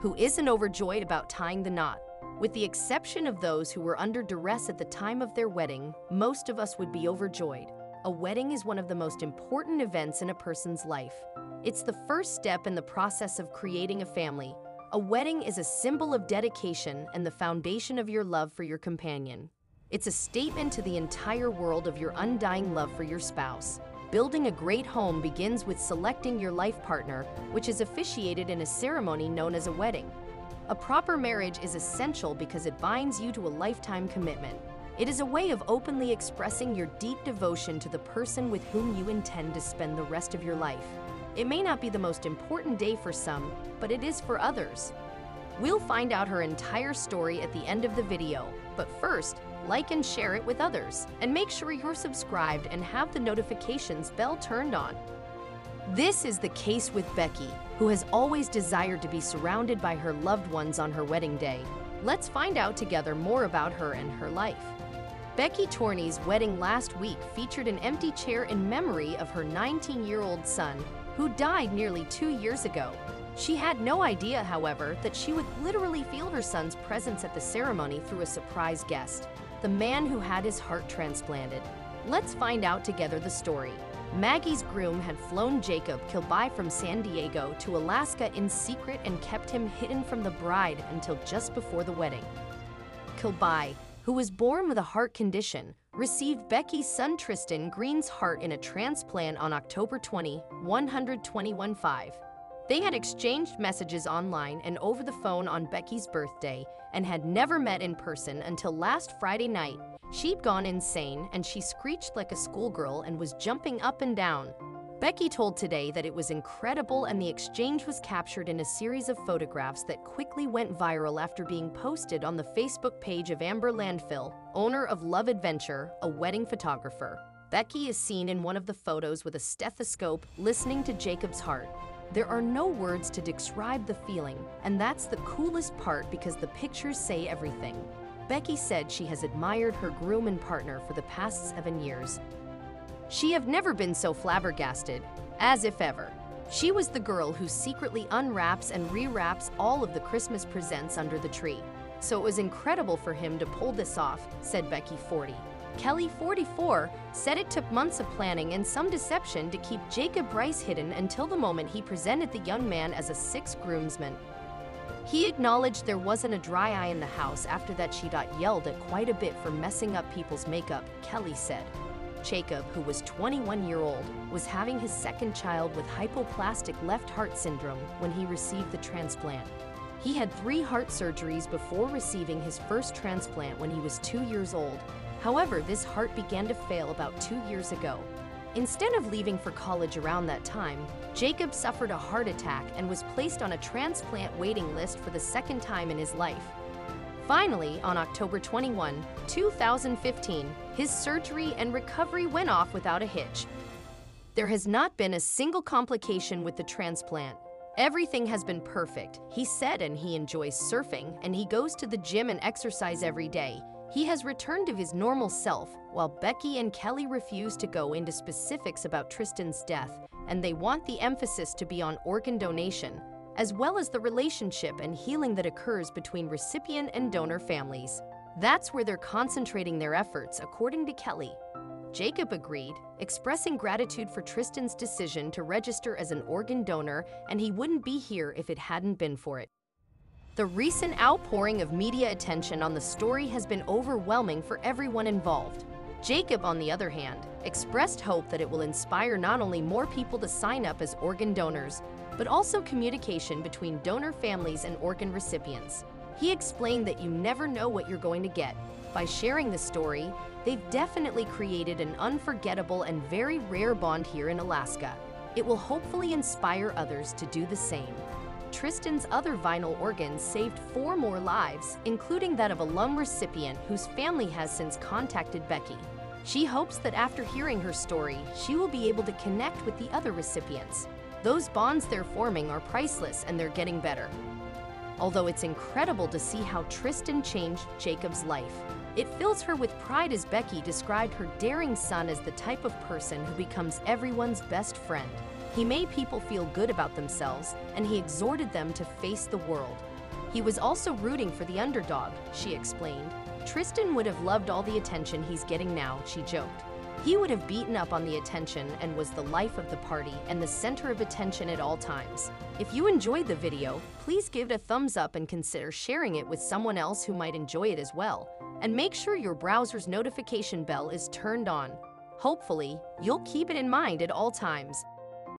who isn't overjoyed about tying the knot. With the exception of those who were under duress at the time of their wedding, most of us would be overjoyed. A wedding is one of the most important events in a person's life. It's the first step in the process of creating a family. A wedding is a symbol of dedication and the foundation of your love for your companion. It's a statement to the entire world of your undying love for your spouse. Building a great home begins with selecting your life partner, which is officiated in a ceremony known as a wedding. A proper marriage is essential because it binds you to a lifetime commitment. It is a way of openly expressing your deep devotion to the person with whom you intend to spend the rest of your life. It may not be the most important day for some, but it is for others. We'll find out her entire story at the end of the video, but first, like and share it with others, and make sure you're subscribed and have the notifications bell turned on. This is the case with Becky, who has always desired to be surrounded by her loved ones on her wedding day. Let's find out together more about her and her life. Becky Turney's wedding last week featured an empty chair in memory of her 19-year-old son, who died nearly 2 years ago. She had no idea, however, that she would literally feel her son's presence at the ceremony through a surprise guest, the man who had his heart transplanted. Let's find out together the story. Maggie's groom had flown Jacob Kilby from San Diego to Alaska in secret and kept him hidden from the bride until just before the wedding. Kilby, who was born with a heart condition, received Becky's son Tristan Green's heart in a transplant on October 20, 1925. They had exchanged messages online and over the phone on Becky's birthday and had never met in person until last Friday night. She'd gone insane and she screeched like a schoolgirl and was jumping up and down. Becky told Today that it was incredible, and the exchange was captured in a series of photographs that quickly went viral after being posted on the Facebook page of Amber Landfill, owner of Love Adventure, a wedding photographer. Becky is seen in one of the photos with a stethoscope, listening to Jacob's heart. There are no words to describe the feeling, and that's the coolest part because the pictures say everything. Becky said she has admired her groom and partner for the past 7 years. She have never been so flabbergasted, as if ever. She was the girl who secretly unwraps and rewraps all of the Christmas presents under the tree. So it was incredible for him to pull this off, said Becky 40. Kelly 44 said it took months of planning and some deception to keep Jacob Bryce hidden until the moment he presented the young man as a sixth groomsman. He acknowledged there wasn't a dry eye in the house after that. She got yelled at quite a bit for messing up people's makeup, Kelly said. Jacob, who was 21-year-old, was having his second child with hypoplastic left heart syndrome when he received the transplant. He had 3 heart surgeries before receiving his first transplant when he was 2 years old. However, this heart began to fail about 2 years ago. Instead of leaving for college around that time, Jacob suffered a heart attack and was placed on a transplant waiting list for the second time in his life. Finally, on October 21, 2015, his surgery and recovery went off without a hitch. There has not been a single complication with the transplant. Everything has been perfect, he said, and he enjoys surfing, and he goes to the gym and exercise every day. He has returned to his normal self, while Becky and Kelly refuse to go into specifics about Tristan's death, and they want the emphasis to be on organ donation, as well as the relationship and healing that occurs between recipient and donor families. That's where they're concentrating their efforts, according to Kelly. Jacob agreed, expressing gratitude for Tristan's decision to register as an organ donor, and he wouldn't be here if it hadn't been for it. The recent outpouring of media attention on the story has been overwhelming for everyone involved. Jacob, on the other hand, expressed hope that it will inspire not only more people to sign up as organ donors, but also communication between donor families and organ recipients. He explained that you never know what you're going to get. By sharing the story, they've definitely created an unforgettable and very rare bond here in Alaska. It will hopefully inspire others to do the same. Tristan's other vital organs saved 4 more lives, including that of a lung recipient whose family has since contacted Becky. She hopes that after hearing her story, she will be able to connect with the other recipients. Those bonds they're forming are priceless, and they're getting better. Although it's incredible to see how Tristan changed Jacob's life, it fills her with pride as Becky described her daring son as the type of person who becomes everyone's best friend. He made people feel good about themselves, and he exhorted them to face the world. He was also rooting for the underdog, she explained. Tristan would have loved all the attention he's getting now, she joked. He would have beaten up on the attention and was the life of the party and the center of attention at all times. If you enjoyed the video, please give it a thumbs up and consider sharing it with someone else who might enjoy it as well. And make sure your browser's notification bell is turned on. Hopefully, you'll keep it in mind at all times.